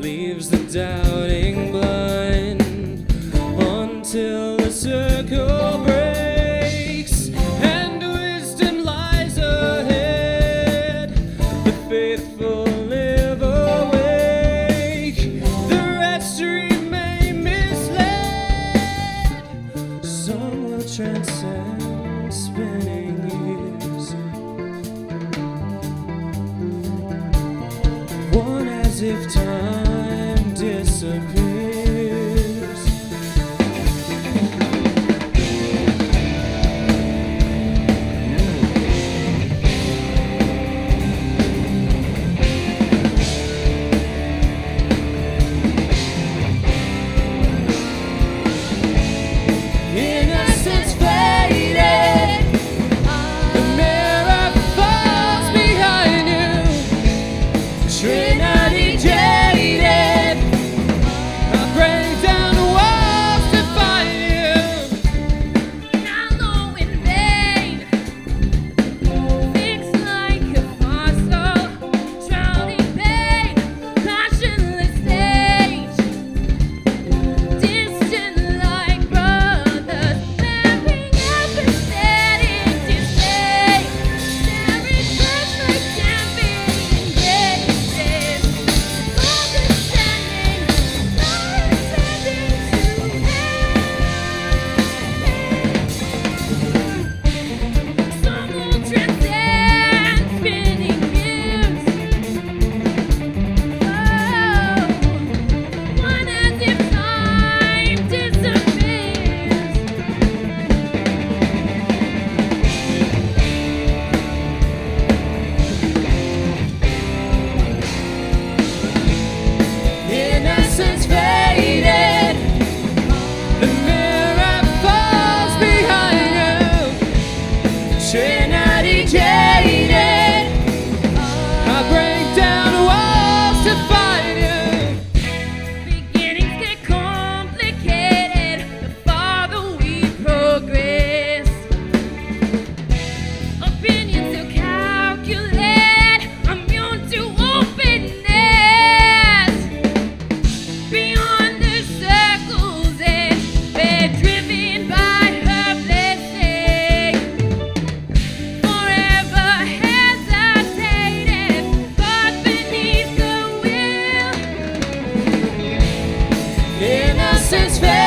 leaves the doubting blind until the circle breaks and wisdom lies ahead. The faithful live awake, the rest remain misled. Some will transcend spinning years, one as if time disappears. Innocence faded, the mirror falls behind you. Trinity jaded, break down walls to find you. Now low in vain, fixed like a fossil, drowning pain, passionless age, distant like brothers, staring apathetic dismay, staring such like champion faces, understanding. Innocence faded, the mirror falls behind you. Trinity jaded, I break down walls to find you. Beginnings get complicated the farther we progress. Opinions to calculate, immune to openness. Beyond the circle's edge, they're driven by her blessing. Forever hesitated, but beneath the will, innocence faded.